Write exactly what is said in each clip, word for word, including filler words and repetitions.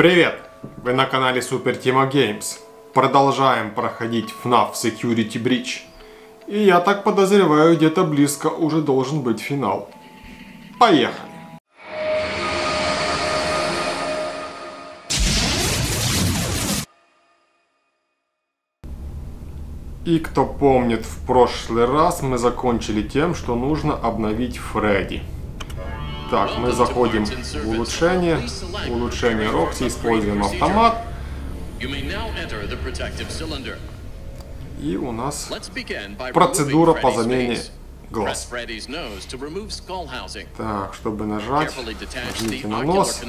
Привет! Вы на канале Супер Тима Геймс. Продолжаем проходить эф эн эй эф Security Breach. И я так подозреваю, где-то близко уже должен быть финал. Поехали! И кто помнит, в прошлый раз мы закончили тем, что нужно обновить Фредди. Так, мы заходим в улучшение, улучшение Рокси, используем автомат. И у нас процедура по замене глаз. Так, чтобы нажать, нажмите на нос.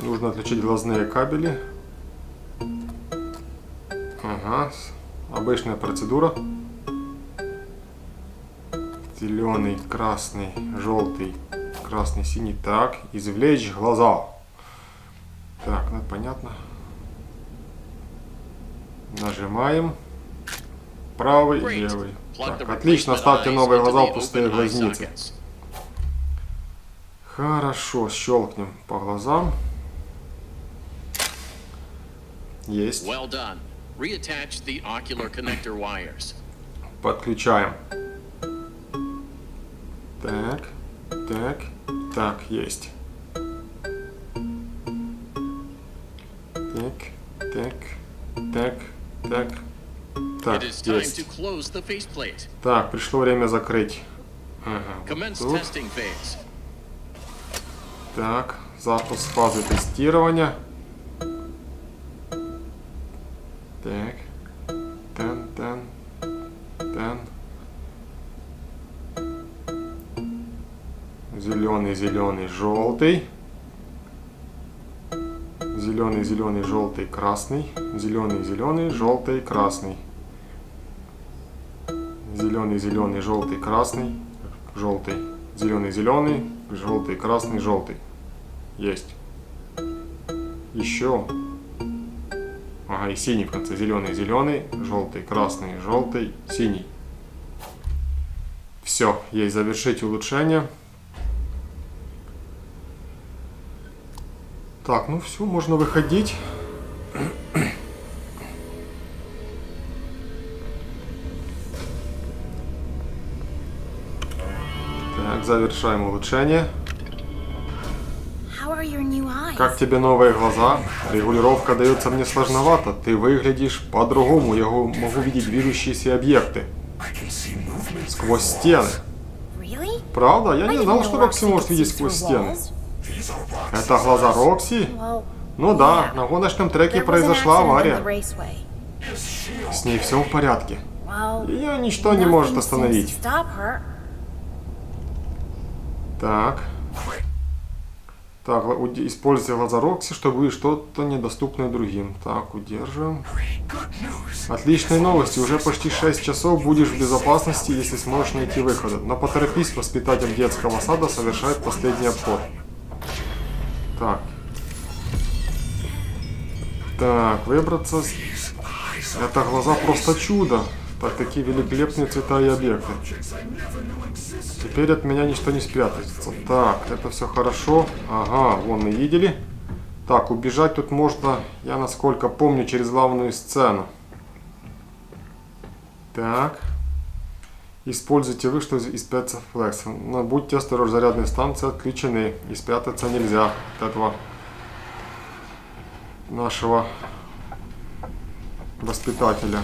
Нужно отличить глазные кабели. Ага, обычная процедура. Зеленый, красный, желтый, красный, синий. Так, извлечь глаза. Так, ну понятно. Нажимаем. Правый и левый. Так, отлично, ставьте новые глаза в пустые глазницы. Хорошо, щелкнем по глазам. Есть. Подключаем. Так, так, так, есть. Так, так, так, так, так, есть. Так, пришло время закрыть. Ага, вот тут. Так, запуск фазы тестирования. Так, тан, тан, тан. Зеленый, зеленый, желтый. Зеленый, зеленый, желтый, красный. Зеленый, зеленый, желтый, красный. Зеленый, зеленый, желтый, красный. Желтый. Зеленый, зеленый, желтый, красный, желтый. Есть. Еще. Ага, и синий в конце. Зеленый, зеленый, желтый, красный, желтый, синий. Все, есть. Завершить улучшение. Так, ну все, можно выходить. Так, завершаем улучшение. Как тебе новые глаза? Регулировка дается мне сложновато. Ты выглядишь по-другому. Я могу видеть движущиеся объекты. Сквозь стены. Правда? Я не знал, что Рокси может видеть сквозь стены. Это глаза Рокси? Ну да, на гоночном треке произошла авария. С ней все в порядке. Ее ничто не может остановить. Так. Так, используйте глаза Рокси, чтобы увидеть что-то недоступное другим. Так, удерживаем. Отличные новости. Уже почти шесть часов будешь в безопасности, если сможешь найти выход. Но поторопись, воспитатель детского сада совершает последний обход. Так. Так, выбраться. Это глаза просто чудо. Так, такие великолепные цвета и объекты. Теперь от меня ничто не спрятается. Так, это все хорошо. Ага, вон мы видели. Так, убежать тут можно, я насколько помню, через главную сцену. Так. Используйте вы, что из Пиццаплекс. Но будьте осторожны, зарядные станции отключены. И спрятаться нельзя от этого нашего воспитателя.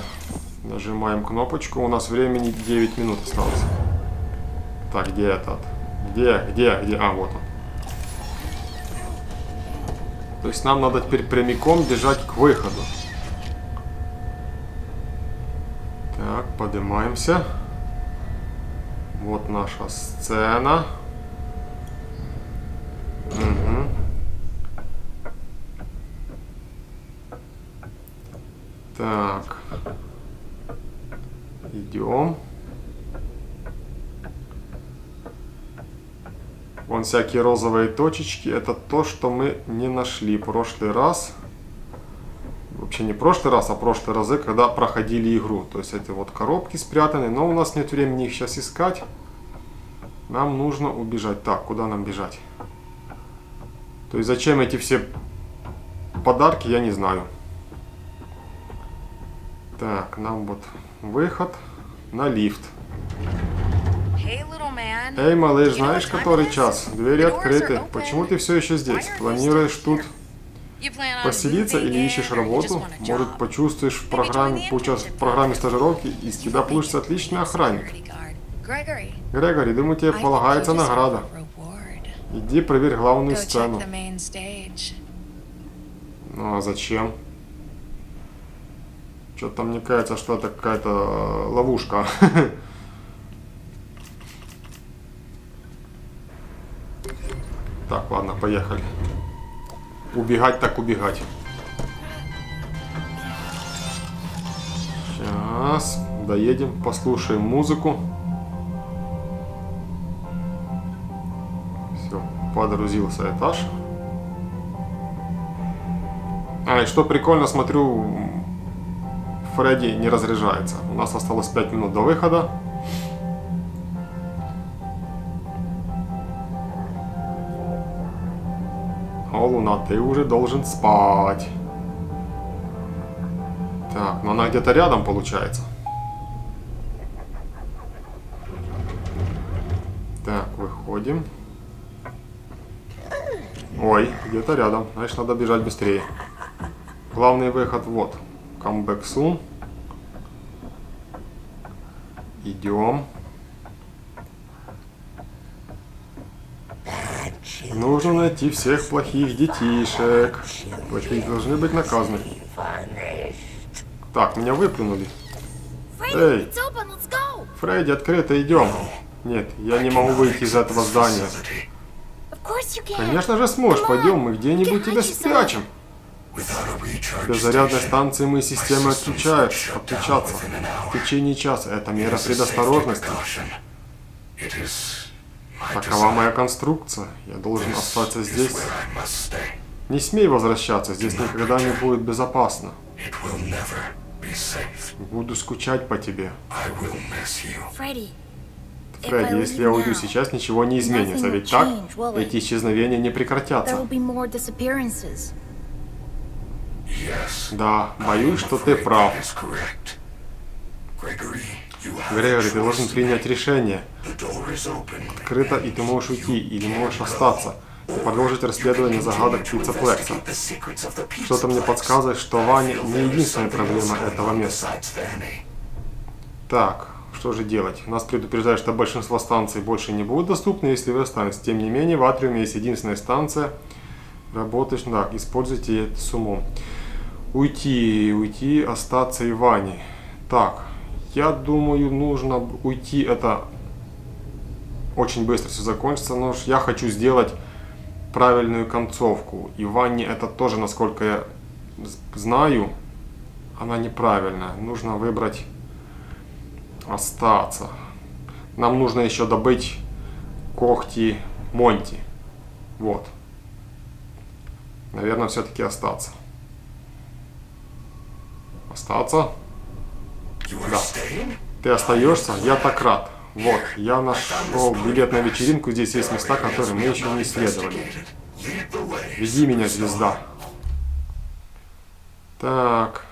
Нажимаем кнопочку. У нас времени девять минут осталось. Так, где этот? Где, где, где? А, вот он. То есть нам надо теперь прямиком бежать к выходу. Так, поднимаемся. Вот наша сцена. Угу. Так. Идем. Вон всякие розовые точечки. Это то, что мы не нашли в прошлый раз. Вообще не прошлый раз, а прошлые разы, когда проходили игру. То есть эти вот коробки спрятаны, но у нас нет времени их сейчас искать. Нам нужно убежать. Так, куда нам бежать? То есть зачем эти все подарки я не знаю. Так, нам вот выход на лифт. Эй, малыш, знаешь, который час? Двери открыты. Почему ты все еще здесь? Планируешь тут поселиться или ищешь работу? Может, почувствуешь в программе, поучаствуешь в программе стажировки, и из тебя получится отличный охранник. Грегори, думаю, тебе полагается награда. Иди проверь главную сцену. Ну а зачем? Что-то мне кажется, что это какая-то ловушка. Так, ладно, поехали. Убегать так убегать. Сейчас доедем, послушаем музыку. Все, подгрузился этаж. А, и что прикольно, смотрю, Фредди не разряжается. У нас осталось пять минут до выхода. О, Луна, ты уже должен спать. Так, но она где-то рядом получается. Так, выходим. Ой, где-то рядом. Значит, надо бежать быстрее. Главный выход вот. Comeback soon. Идем. Нужно найти всех плохих детишек. Плохие должны быть наказаны. Так, меня выплюнули. Эй! Фредди, открыто, идем. Нет, я не могу выйти из этого здания. Конечно же сможешь, пойдем, мы где-нибудь тебя спрячем. Без зарядной станции мы системы отключают, отключаться в течение часа. Это мера предосторожности. Такова моя конструкция. Я должен остаться здесь. Не смей возвращаться, здесь никогда не будет безопасно. Буду скучать по тебе. Фредди, Фредди, если я уйду сейчас, ничего не изменится, ведь так? Эти исчезновения не прекратятся. Да, боюсь, что ты прав. Грегори, ты должен принять решение. Открыто, и ты можешь уйти, или можешь остаться. Продолжить расследование загадок Пиццаплекса. Что-то мне подсказывает, что Ваня не единственная проблема этого места. Так, что же делать? Нас предупреждают, что большинство станций больше не будут доступны, если вы останетесь. Тем не менее, в Атриуме есть единственная станция. Работаешь, да, используйте это с умом. Уйти, уйти, остаться и Вани. Так. Я думаю, нужно уйти, это очень быстро все закончится, но я хочу сделать правильную концовку. И Ванне это тоже, насколько я знаю, она неправильная. Нужно выбрать остаться. Нам нужно еще добыть когти Монти. Вот. Наверное, все-таки остаться. Остаться. Да. Ты остаешься? Я так рад. Вот, я нашел билет на вечеринку. Здесь есть места, которые мы еще не исследовали. Веди меня, звезда. Так.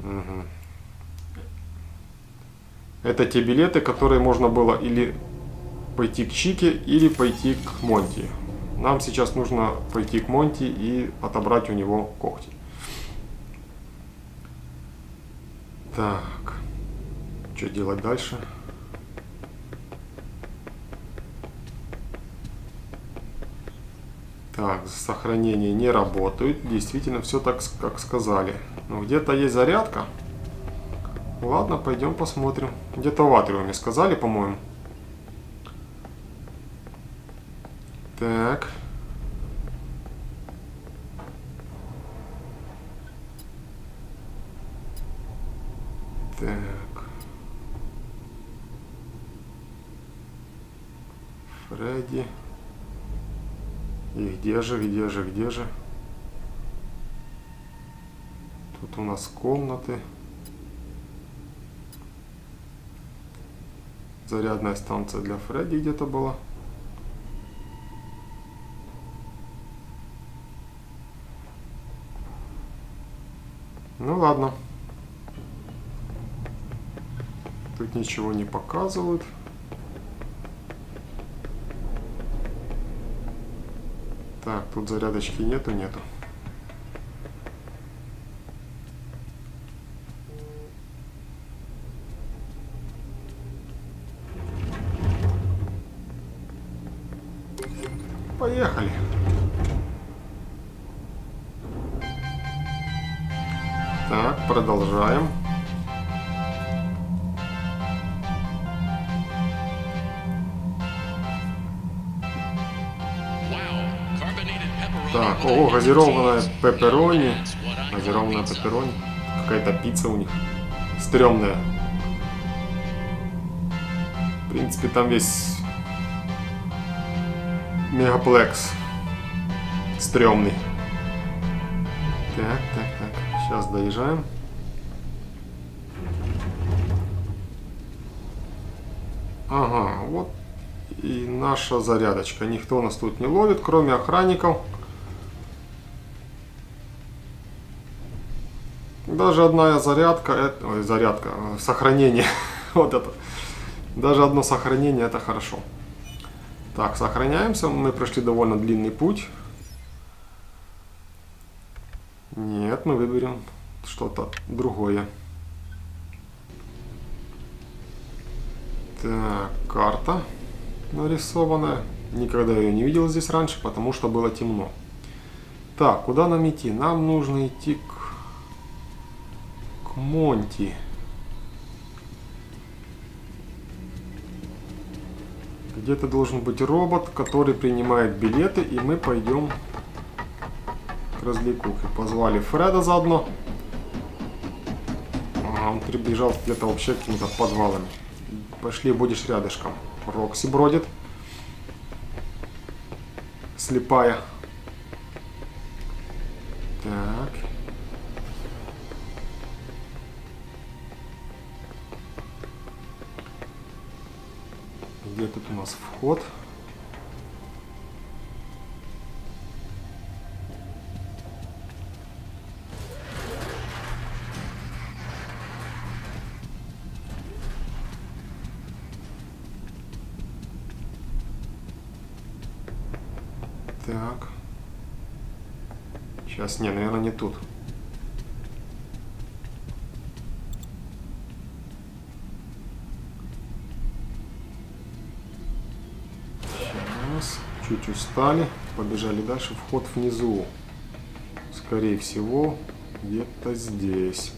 Угу. Это те билеты, которые можно было или пойти к Чике, или пойти к Монти. Нам сейчас нужно пойти к Монти и отобрать у него когти. Так, что делать дальше? Так, сохранение не работает. Действительно, все так, как сказали. Но где-то есть зарядка. Ладно, пойдем посмотрим. Где-то в атриуме сказали, по-моему. Так. Так. Фредди. И где же, где же, где же? Тут у нас комнаты. Зарядная станция для Фредди где-то была. Ну ладно. Тут ничего не показывают. Так, тут зарядочки нету, нету. Поехали. Так, продолжаем. Так, о, газированная пепперони. Газированная пепперони. Какая-то пицца у них. Стрёмная. В принципе, там весь мегаплекс стрёмный. Так, так, так. Сейчас доезжаем. Ага, вот и наша зарядочка. Никто нас тут не ловит, кроме охранников. Даже одна зарядка, это, ой, зарядка, сохранение, вот это, даже одно сохранение, это хорошо. Так, сохраняемся, мы прошли довольно длинный путь. Нет, мы выберем что-то другое. Так, карта нарисованная, никогда ее не видел здесь раньше, потому что было темно. Так, куда нам идти? Нам нужно идти к... Монти. Где-то должен быть робот, который принимает билеты, и мы пойдем к развлекухе. Позвали Фреда заодно. А, он прибежал где-то вообще к каким-то подвалам. Пошли, будешь рядышком. Рокси бродит. Слепая. Так. Где тут у нас вход? Так. Сейчас, не, наверное, не тут. Чуть устали, побежали дальше. Вход внизу, скорее всего, где-то здесь.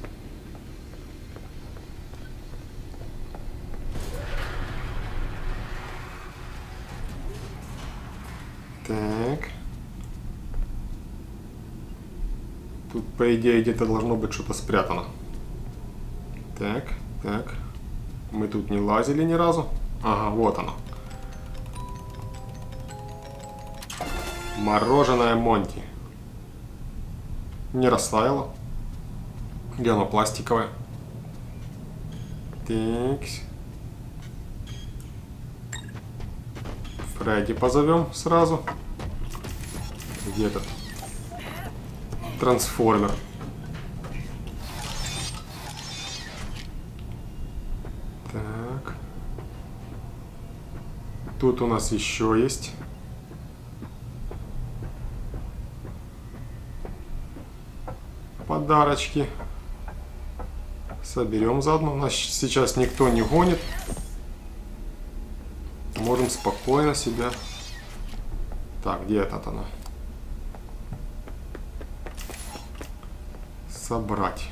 Так. Тут, по идее, где-то должно быть что-то спрятано. Так, так. Мы тут не лазили ни разу. Ага, вот оно. Мороженое Монти. Не растаяло. Где оно пластиковое? Так. Фредди позовем сразу. Где этот? Трансформер. Так. Тут у нас еще есть. Подарочки соберем заодно. Нас сейчас никто не гонит. Можем спокойно себя. Так, где этот она? Собрать.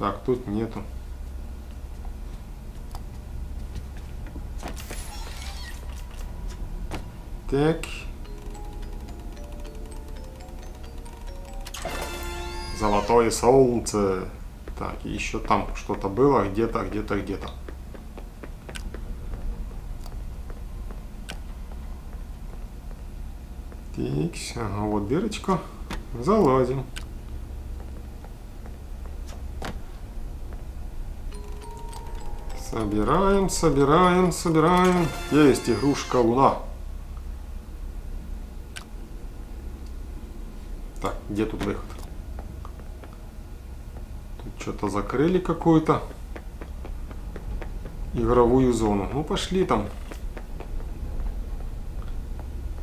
Так, тут нету. Так. Золотое солнце. Так, еще там что-то было. Где-то, где-то, где-то. Так, ага, вот дырочка. Залазим. Собираем, собираем, собираем. Есть игрушка Луна. Так, где тут выход? Тут что-то закрыли какую-то игровую зону. Ну, пошли там.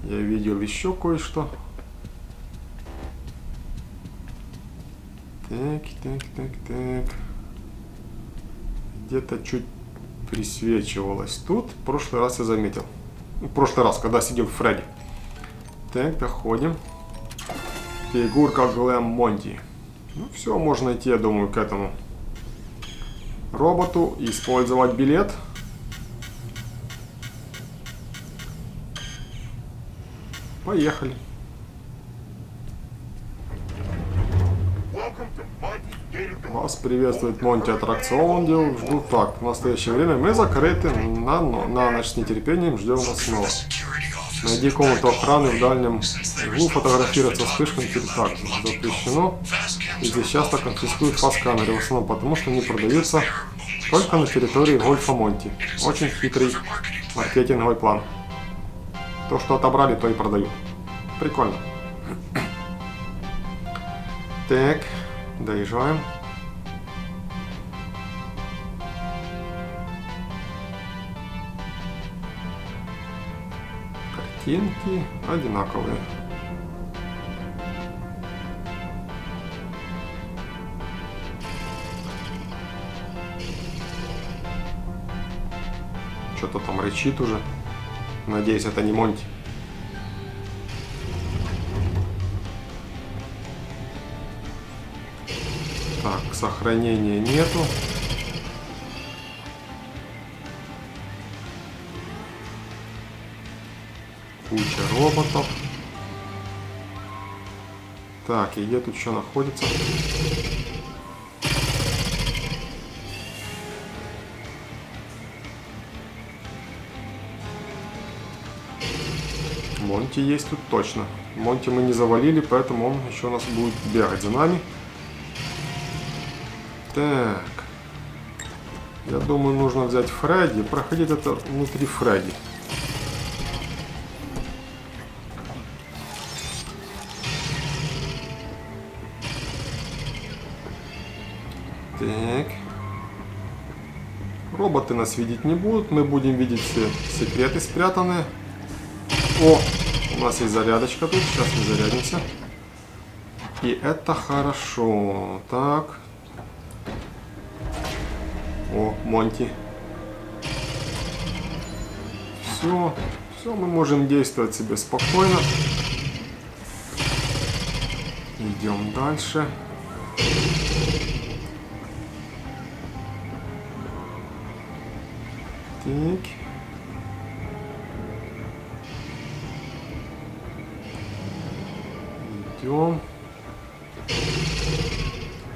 Я видел еще кое-что. Так, так, так, так. Где-то чуть присвечивалось. Тут в прошлый раз я заметил. В прошлый раз, когда сидел в Фредди. Так, доходим. Фигурка Глэм Монти. Ну все, можно идти, я думаю, к этому роботу. Использовать билет. Поехали. Вас приветствует Монти аттракцион, делаю, жду так. В настоящее время мы закрыты, на, на ночь с нетерпением ждем вас снова. Найди комнату охраны в дальнем углу, фотографироваться с вспышками перед так. Запрещено, и здесь часто конфискуют фаст-камеры, в основном потому, что они продаются только на территории гольфа Монти. Очень хитрый маркетинговый план. То, что отобрали, то и продают. Прикольно. Так, доезжаем. Картинки одинаковые. Что-то там рычит уже. Надеюсь, это не Монти. Так, сохранения нету. Куча роботов. Так, и где тут еще находится? Монти есть тут точно. Монти мы не завалили, поэтому он еще у нас будет бегать за нами. Так. Я думаю, нужно взять Фредди. Проходить это внутри Фредди. Так. Роботы нас видеть не будут. Мы будем видеть все секреты спрятанные. О, у нас есть зарядочка тут. Сейчас мы зарядимся. И это хорошо. Так. О, Монти. Все. Все, мы можем действовать себе спокойно. Идем дальше. Так. Идем.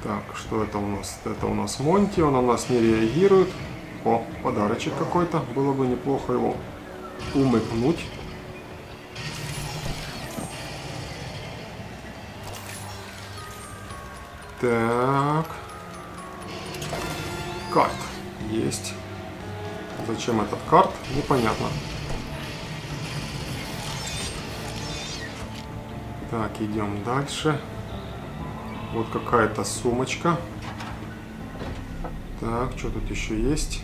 Так, что это у нас? Это у нас Монти, он у нас не реагирует. О, подарочек какой-то. Было бы неплохо его умыкнуть. Так. Карт. Есть. Зачем этот карт? Непонятно. Так, идем дальше. Вот какая-то сумочка. Так, что тут еще есть?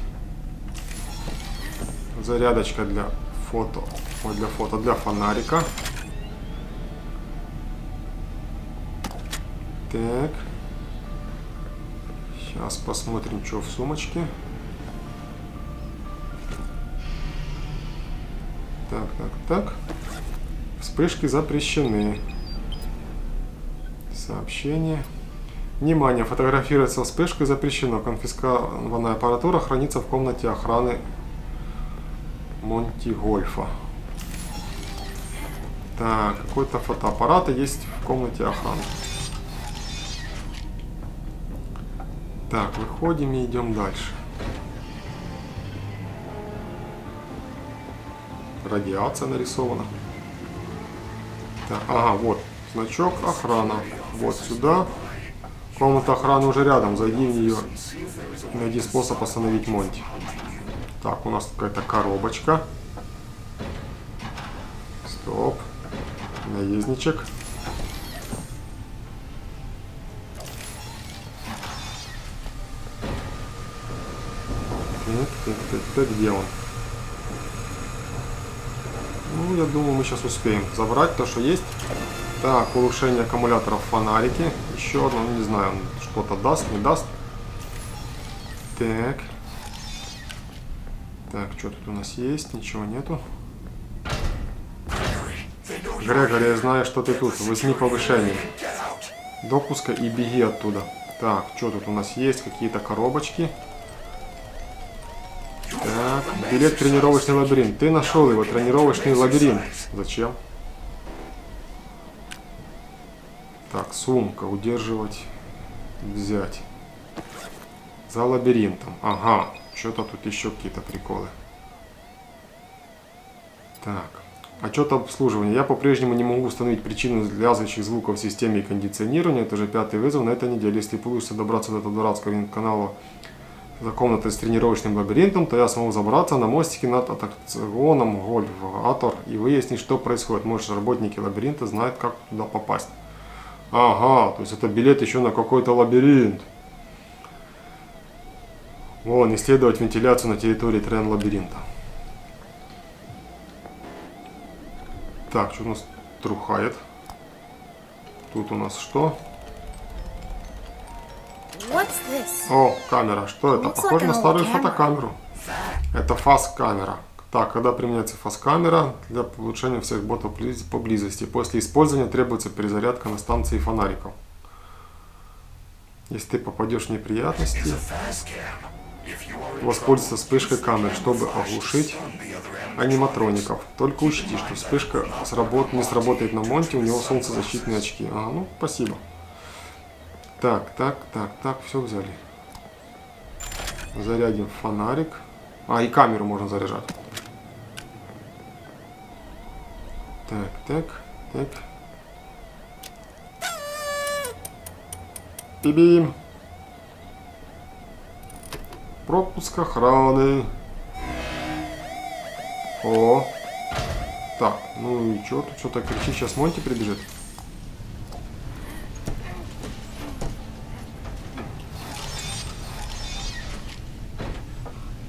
Зарядочка для фото. Ой, для фото, для фонарика. Так. Сейчас посмотрим, что в сумочке. Так, так, так. Вспышки запрещены. Сообщение. Внимание, фотографироваться вспышкой запрещено. Конфискованная аппаратура хранится в комнате охраны Монтигольфа. Так, какой-то фотоаппарат есть в комнате охраны. Так, выходим и идем дальше. Радиация нарисована. Так, ага, вот. Значок охрана. Вот сюда. Комната охраны уже рядом. Зайди в нее. Найди способ остановить Монти. Так, у нас какая-то коробочка. Стоп. Наездничек. Ты где он? Ну, я думаю, мы сейчас успеем забрать то, что есть. Так, улучшение аккумуляторов, фонарики. Еще одно, не знаю, что-то даст, не даст. Так. Так, что тут у нас есть? Ничего нету. Грегори, я знаю, что ты тут. Возьми повышение допуска и беги оттуда. Так, что тут у нас есть? Какие-то коробочки. Так, билет в тренировочный лабиринт. Ты нашел его, тренировочный лабиринт. Зачем? Так, сумка, удерживать, взять. За лабиринтом. Ага, что-то тут еще какие-то приколы. Так. Отчет об обслуживании. Я по-прежнему не могу установить причину лязгающих звуков в системе кондиционирования. Это же пятый вызов на этой неделе. Если получится добраться до этого дурацкого канала за комнатой с тренировочным лабиринтом, то я смогу забраться на мостике над аттракционом Гольф-Атор и выяснить, что происходит. Может, работники лабиринта знают, как туда попасть. Ага, то есть это билет еще на какой-то лабиринт. Вон, исследовать вентиляцию на территории трен-лабиринта. Так, что у нас трухает? Тут у нас что? О, камера. Что это? Похоже на старую фотокамеру. Это фаз-камера. Так, когда применяется фаз-камера, для улучшения всех ботов поблизости. После использования требуется перезарядка на станции фонариков. Если ты попадешь в неприятности, воспользуйся вспышкой камер, чтобы оглушить аниматроников. Только учти, что вспышка сработ... не сработает на Монти, у него солнцезащитные очки. А, ну, спасибо. Так, так, так, так, все взяли. Зарядим фонарик. А, и камеру можно заряжать. Так, так, так. Бибим. Пропуск охраны. О. Так, ну и что тут что-то кричит, сейчас Монти прибежит.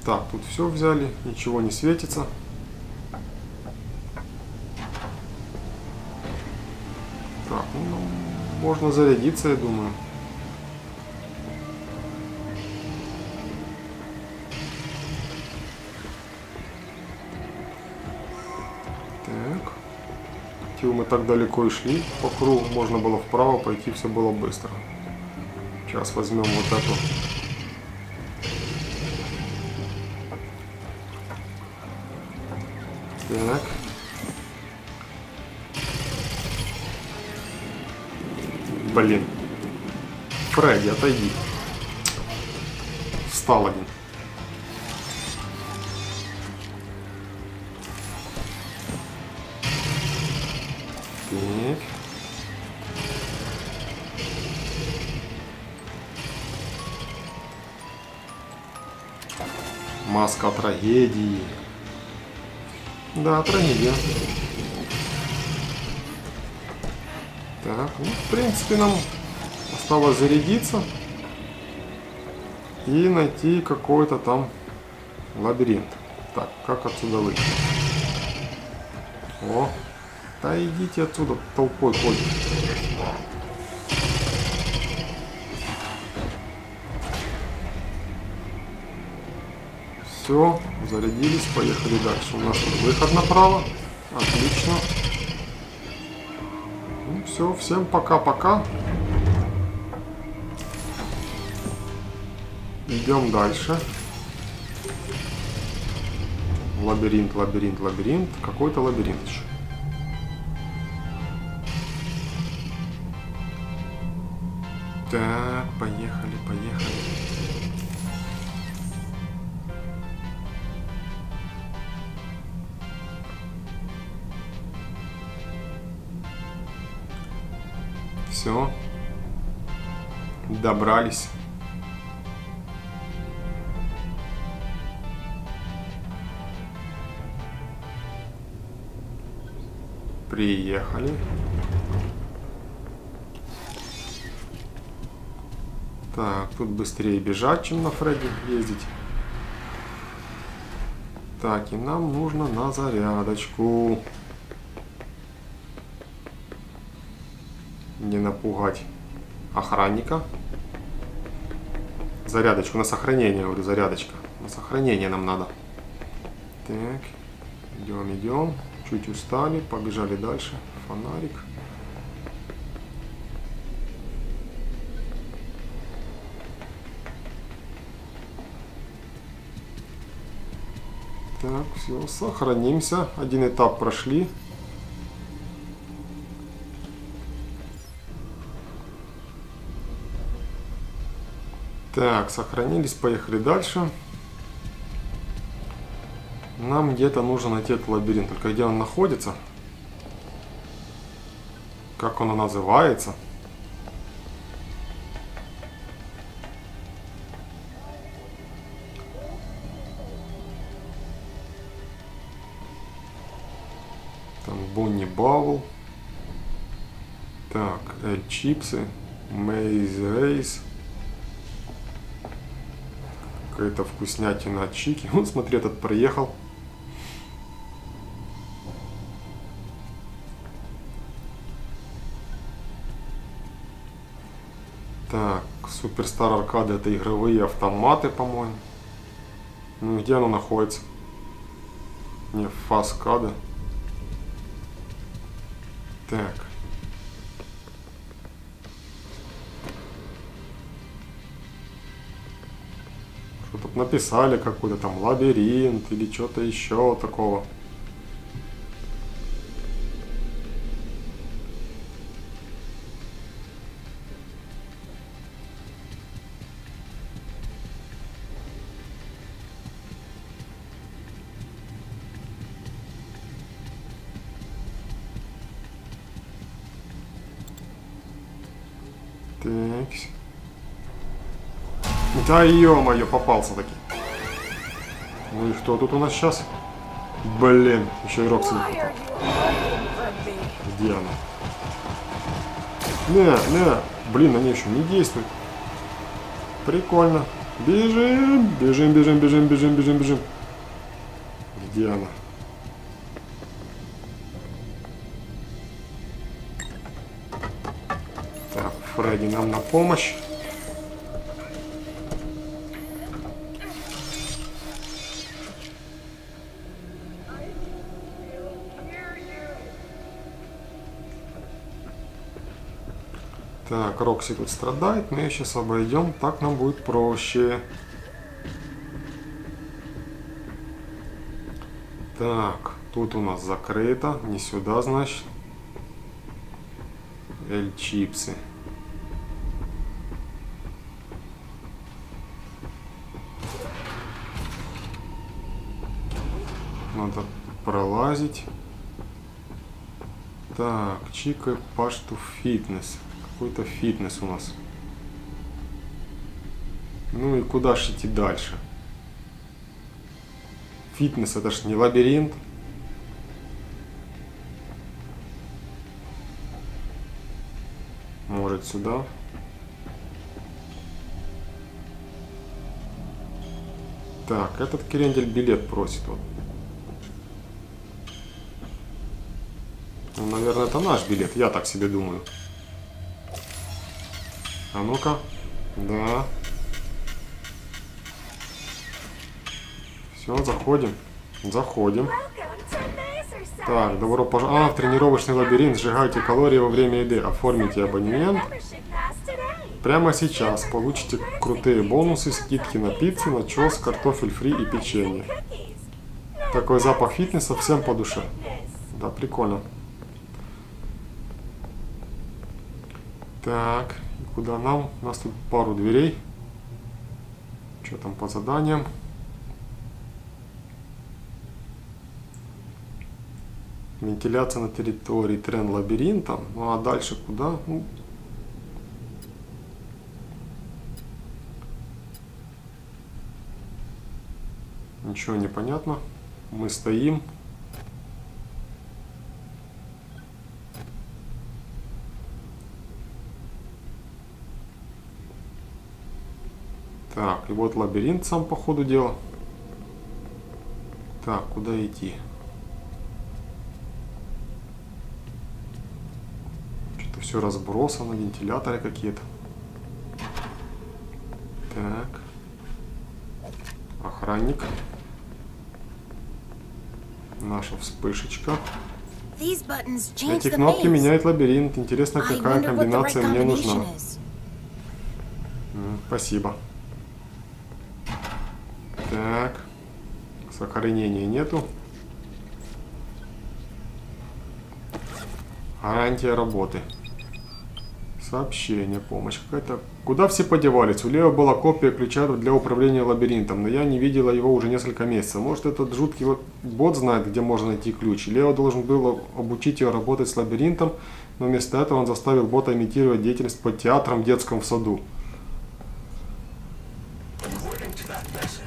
Так, тут все взяли, ничего не светится. Так, ну, можно зарядиться, я думаю. Мы так далеко и шли по кругу, можно было вправо пойти, все было быстро. Сейчас возьмем вот эту. Так. Блин. Фредди, отойди. Встал один. Маска трагедии. Да, трагедия. Так, ну, в принципе, нам осталось зарядиться и найти какой-то там лабиринт. Так, как отсюда выйти? О, да идите отсюда толпой ходите. Все, зарядились, поехали дальше. У нас тут выход направо. Отлично. Ну все, всем пока-пока. Идем дальше. Лабиринт, лабиринт, лабиринт. Какой-то лабиринт еще. Так, поехали, поехали. Все, добрались. Приехали. Так, тут быстрее бежать, чем на Фредди ездить. Так, и нам нужно на зарядочку. Не напугать охранника. Зарядочку на сохранение, говорю, зарядочка. На сохранение нам надо. Так, идем, идем. Чуть устали, побежали дальше. Фонарик. Так, все, сохранимся. Один этап прошли. Так, сохранились, поехали дальше. Нам где-то нужно найти этот лабиринт. Только где он находится? Как он называется? Там Бонни Баул. Так, Эль Чипсы. Мейз Рейс. Какая-то вкуснятина от Чики. Вот, смотри, этот приехал. Так, Суперстар Аркады — это игровые автоматы, по-моему. Ну, где оно находится? Не, Фаскады. Так. Что-то написали, какой-то там лабиринт или что-то еще такого. Да ё-моё, попался таки. Ну и кто тут у нас сейчас? Блин, еще и Рокси не хватает. Где она? Не, не, блин, они еще не действуют. Прикольно. Бежим, бежим, бежим, бежим, бежим, бежим, бежим. Где она? Так, Фредди нам на помощь. Так, Рокси тут страдает, мы ее сейчас обойдем, так нам будет проще. Так, тут у нас закрыто, не сюда, значит. Эль Чипсы. Надо пролазить. Так, Чика, Пашту, Фитнес. Какой-то фитнес у нас. Ну и куда ж идти дальше? Фитнес — это ж не лабиринт. Может, сюда? Так, этот крендель билет просит. Вот. Ну, наверное, это наш билет, я так себе думаю. А ну-ка, да. Все, заходим, заходим. Так, добро пожаловать. А, тренировочный лабиринт, сжигайте калории во время еды. Оформите абонемент прямо сейчас. Получите крутые бонусы, скидки на пиццу, начос, картофель фри и печенье. Такой запах фитнеса всем по душе. Да, прикольно. Так. Куда нам? У нас тут пару дверей. Что там по заданиям? Вентиляция на территории трен лабиринта. Ну а дальше куда? Ну. Ничего не понятно. Мы стоим. Так, и вот лабиринт сам по ходу дела. Так, куда идти? Что-то все разбросано, вентиляторы какие-то. Так. Охранник. Наша вспышечка. Эти кнопки меняют лабиринт. Интересно, какая комбинация мне нужна. Спасибо. Так. Сохранения нету. Гарантия работы. Сообщение, помощь какая-то. Куда все подевались? У Лео была копия ключа для управления лабиринтом, но я не видела его уже несколько месяцев. Может, этот жуткий бот знает, где можно найти ключ. Лео должен был обучить ее работать с лабиринтом, но вместо этого он заставил бота имитировать деятельность по театрам в детском саду.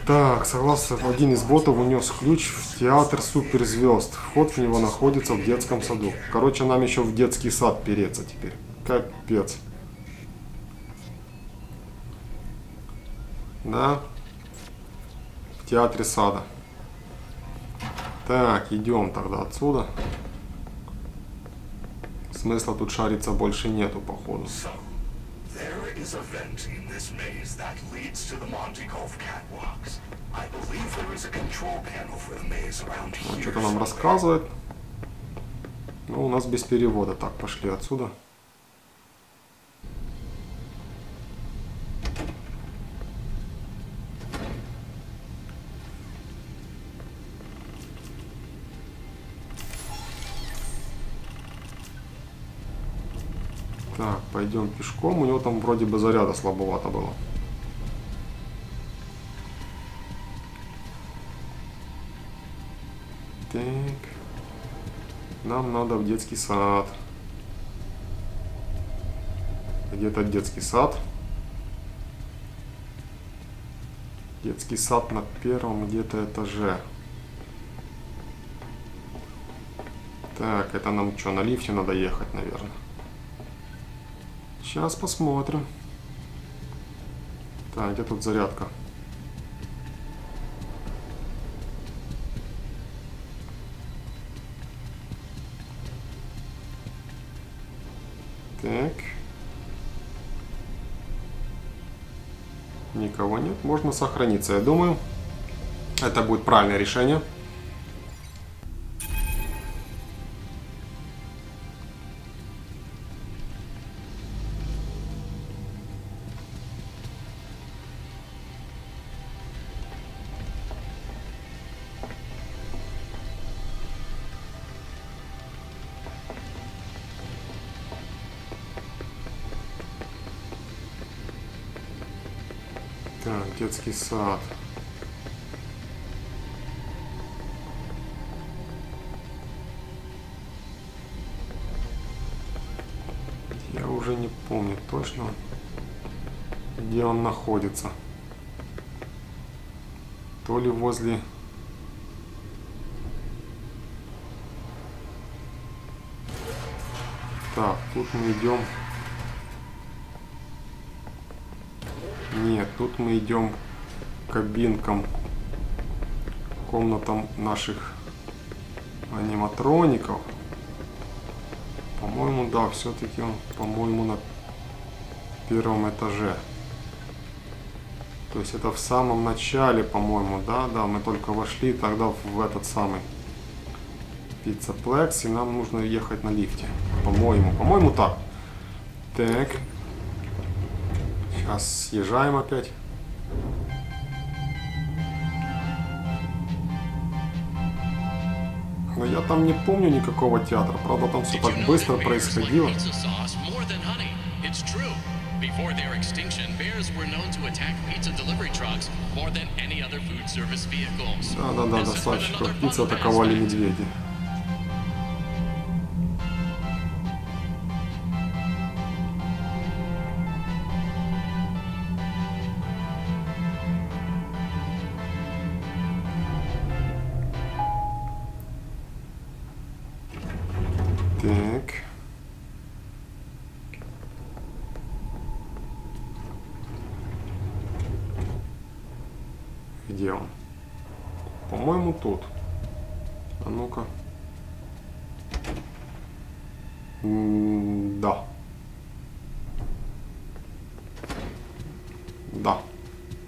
Так, согласно, один из ботов унес ключ в театр суперзвезд. Вход в него находится в детском саду. Короче, нам еще в детский сад переться теперь. Капец. Да. В театре сада. Так, идем тогда отсюда. Смысла тут шариться больше нету, походу. Он что-то нам рассказывает. Ну, у нас без перевода. Так, пошли отсюда. Так, пойдем пешком. У него там вроде бы заряда слабовато было. Так. Нам надо в детский сад. Где-то детский сад. Детский сад на первом где-то этаже. Так, это нам что, на лифте надо ехать, наверное? Сейчас посмотрим. Так, где тут зарядка? Так. Никого нет. Можно сохраниться, я думаю. Это будет правильное решение. Детский сад. Я уже не помню точно, где он находится. То ли возле... Так, тут мы идем... Нет, тут мы идем к кабинкам, комнатам наших аниматроников. По-моему, да, все-таки он, по-моему, на первом этаже. То есть это в самом начале, по-моему, да, да, мы только вошли тогда в этот самый Пиццаплекс, и нам нужно ехать на лифте. По-моему, по-моему, так. Так. Сейчас съезжаем опять. Но я там не помню никакого театра. Правда, там все так быстро происходило. Да-да-да, доставщиков пиццы атаковали медведи. Где он? По-моему, тут. А ну-ка. Да. Да.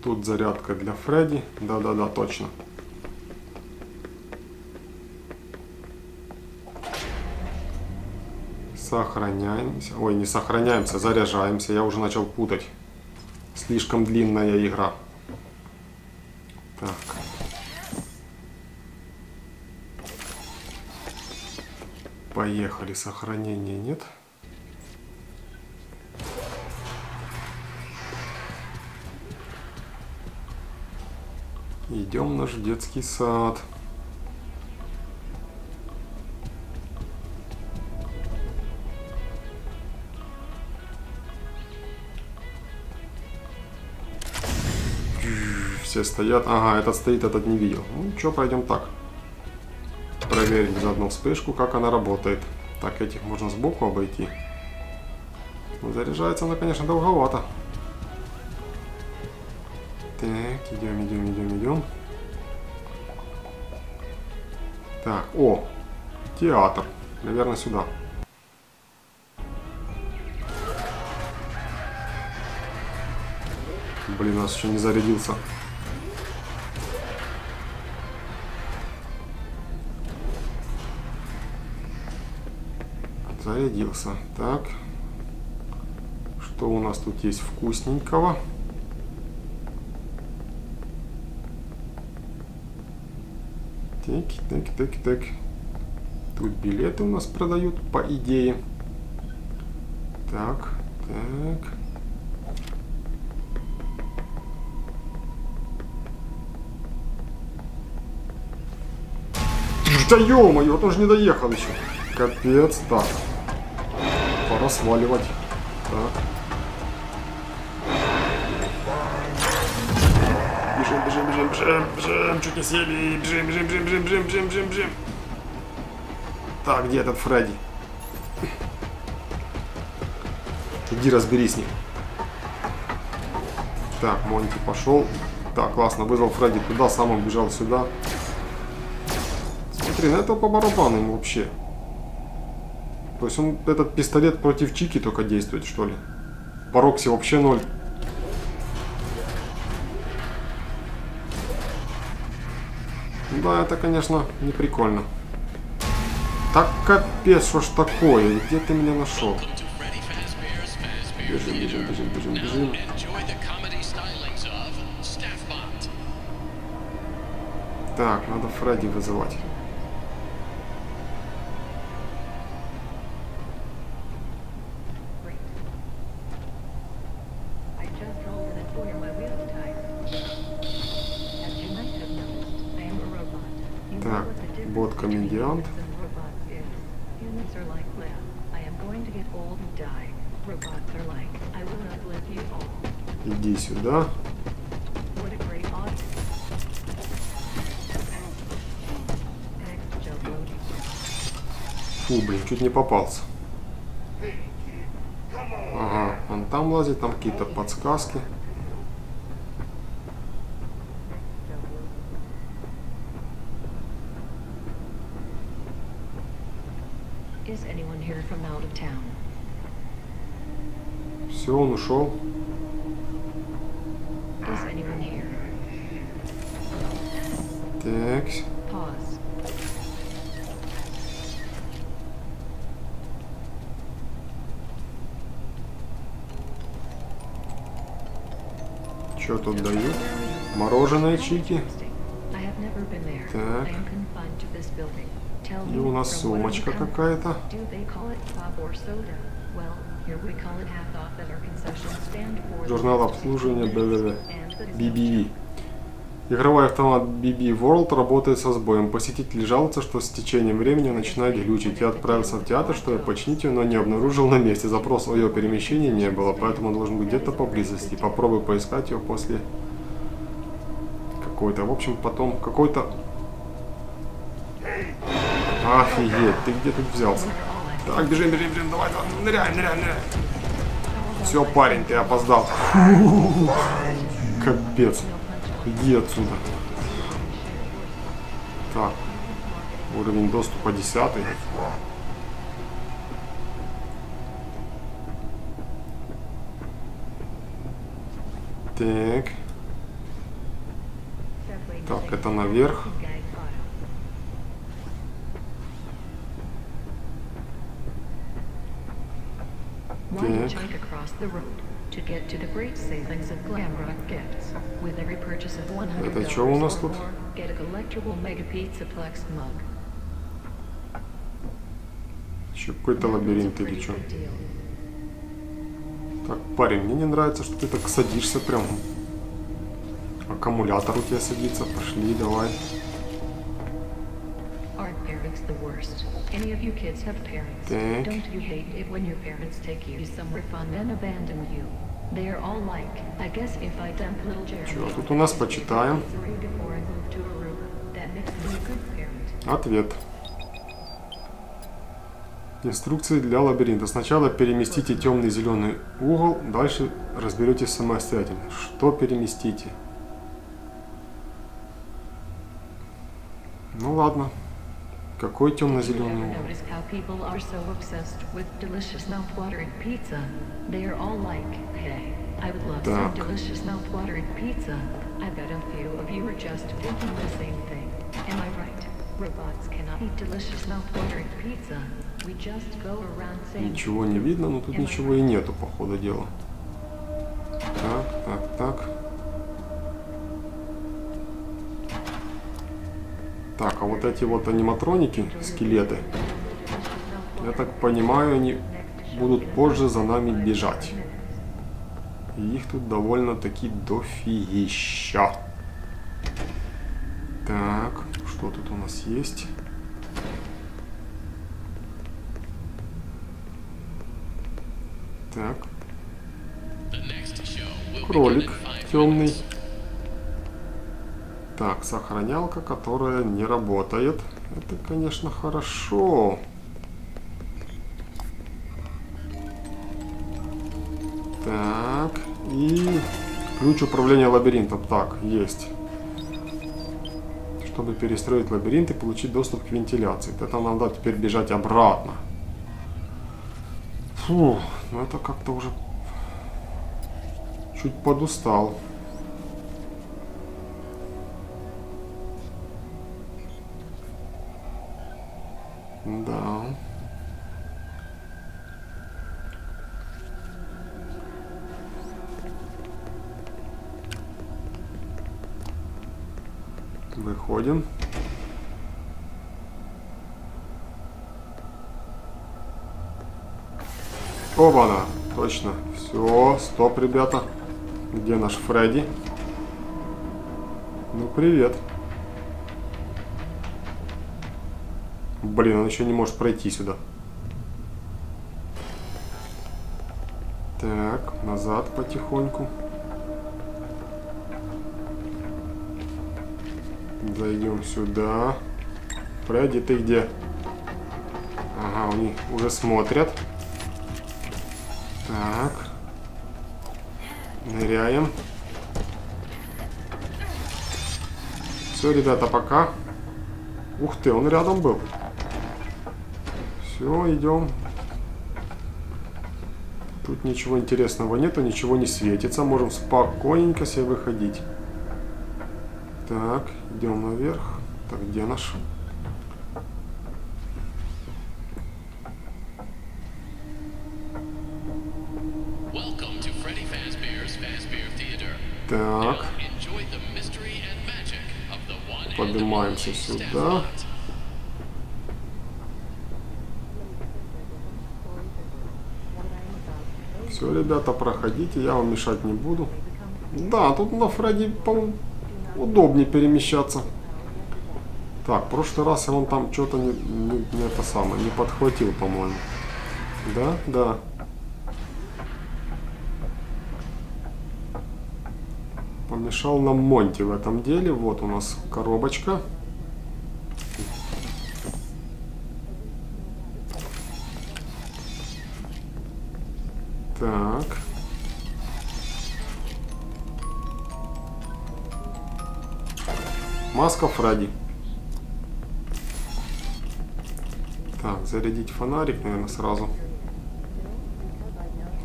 Тут зарядка для Фредди. Да-да-да, точно. Сохраняемся. Ой, не сохраняемся, заряжаемся. Я уже начал путать. Слишком длинная игра. Так. Поехали. Сохранения нет. Идем в наш детский сад. Все стоят. Ага, этот стоит, этот не видел. Ну, что, пройдем так. Проверим заодно вспышку, как она работает. Так, этих можно сбоку обойти. Ну, заряжается она, конечно, долговато. Так, идем, идем, идем, идем. Так, о, театр. Наверное, сюда. Блин, у нас еще не зарядился. Зарядился. Так. Что у нас тут есть вкусненького? Так, так, так, так. Тут билеты у нас продают, по идее. Так, так. Да ё-моё, вот он же не доехал еще. Капец, так. Пора сваливать. Так. Бежим, бежим, бежим, бежим, бежим. Чуть не съели. Бежим, бежим, бежим, бежим, бежим, бежим, бежим, бежим. Так, где этот Фредди? Иди разберись с ним. Так, Монти пошел. Так, классно, вызвал Фредди туда, сам он бежал сюда. Блин, это по барабану ему вообще. То есть он, этот пистолет против Чики только действует, что ли? По Рокси вообще ноль. Да, это, конечно, не прикольно. Так, капец, что ж такое? Где ты меня нашел? Бежим, бежим, бежим, бежим, бежим. Так, надо Фредди вызывать. Комедиант. Иди сюда. Фу, блин, чуть не попался. Ага, он там лазит, там какие-то подсказки. Все, он ушел. Так. Что тут дают? Мороженое Чики. Так. И у нас сумочка какая-то. Журнал обслуживания би би. Игровой автомат би би World работает со сбоем. Посетитель жалуется, что с течением времени начинает глючить. Я отправился в театр, чтобы починить ее, но не обнаружил на месте. Запрос о ее перемещении не было, поэтому он должен быть где-то поблизости. Попробуй поискать ее после какой-то... В общем, потом какой-то... Офигеть, ты где тут взялся? Так, бежим, бежим, бежим, давай, давай, ныряй, ныряй, ныряй. Все, парень, ты опоздал. Капец. Иди отсюда. Так, Уровень доступа десятый. Так. Так, это наверх. Так. Это что у нас тут? Еще какой-то лабиринт или что? Так, парень, мне не нравится, что ты так садишься прям. Аккумулятор у тебя садится. Пошли, давай. Так. Чего тут у нас? Почитаем. Ответ. Инструкции для лабиринта. Сначала переместите темный зеленый угол, дальше разберетесь самостоятельно. Что переместите? Ну ладно. Какой темно-зеленый угол? Так. Ничего не видно, но тут ничего и нету, по ходу дела. Так, так, так. Так, а вот эти вот аниматроники, скелеты, я так понимаю, они будут позже за нами бежать. И их тут довольно-таки дофигища. Так, что тут у нас есть? Так. Кролик темный. Так, сохранялка, которая не работает. Это, конечно, хорошо. Так, и ключ управления лабиринтом. Так, есть. Чтобы перестроить лабиринт и получить доступ к вентиляции. Это надо теперь бежать обратно. Фу, ну это как-то уже чуть подустал. Да. Выходим. Оба-на, точно. Все, стоп, ребята. Где наш Фредди? Ну, привет. Блин, он еще не может пройти сюда. Так, назад потихоньку. Зайдем сюда. Фредди, ты где? Ага, они уже смотрят. Так. Ныряем. Все, ребята, пока. Ух ты, он рядом был. Все, идем. Тут ничего интересного нету, ничего не светится. Можем спокойненько себе выходить. Так, идем наверх. Так, где наш? Так. Поднимаемся сюда. Все, ребята, проходите, я вам мешать не буду. Да, тут на Фредди, по-моему, удобнее перемещаться. Так, в прошлый раз я вам там что-то не, не, не это самое, не подхватил, по-моему. Да, да. Помешал нам Монти в этом деле. Вот у нас коробочка. Так. Маска Фредди. зарядить фонарик, наверное, сразу.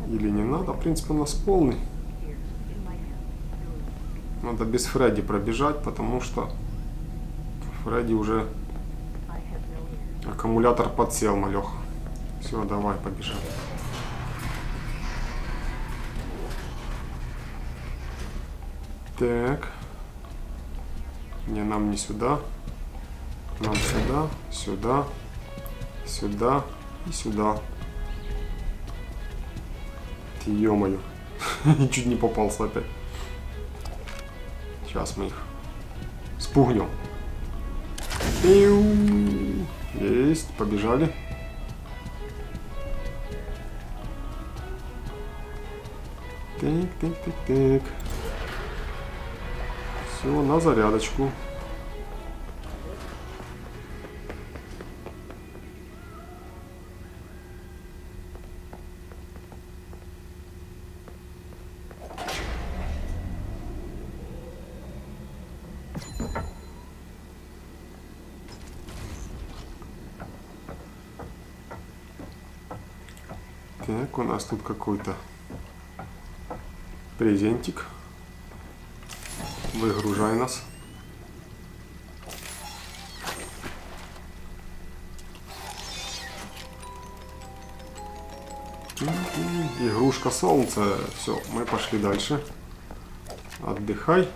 Или не надо. В принципе, у нас полный. Надо без Фредди пробежать, потому что Фредди уже аккумулятор подсел, малеха. Все, давай, побежали. Так. Не, нам не сюда. Нам сюда, сюда, сюда и сюда. Ё-моё. Чуть не попался опять. Сейчас мы их спугнем. Есть, побежали. Так, так, так, так. Все, на зарядочку. Так, у нас тут какой-то презентик. Выгружай нас. Игрушка солнца. Все, мы пошли дальше. Отдыхай.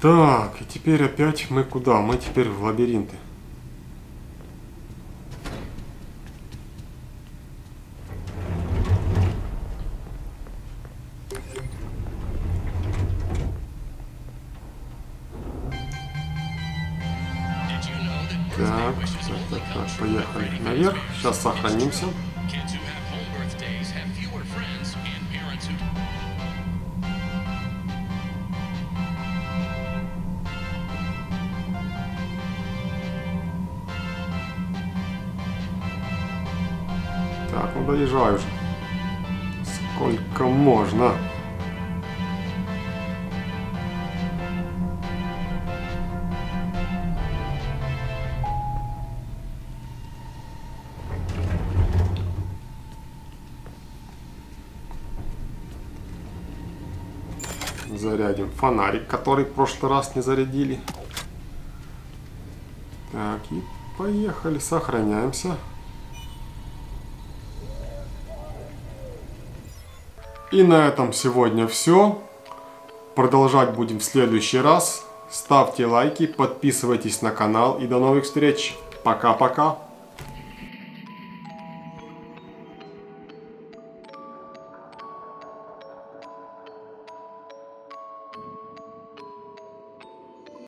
Так, и теперь опять мы куда? Мы теперь в лабиринты. Так, так, так, так, поехали наверх. Сейчас сохранимся. Так, ну доезжаю уже. Сколько можно? Зарядим фонарик, который в прошлый раз не зарядили. Так, и поехали, сохраняемся. И на этом сегодня все. Продолжать будем в следующий раз. Ставьте лайки, подписывайтесь на канал и до новых встреч. Пока-пока.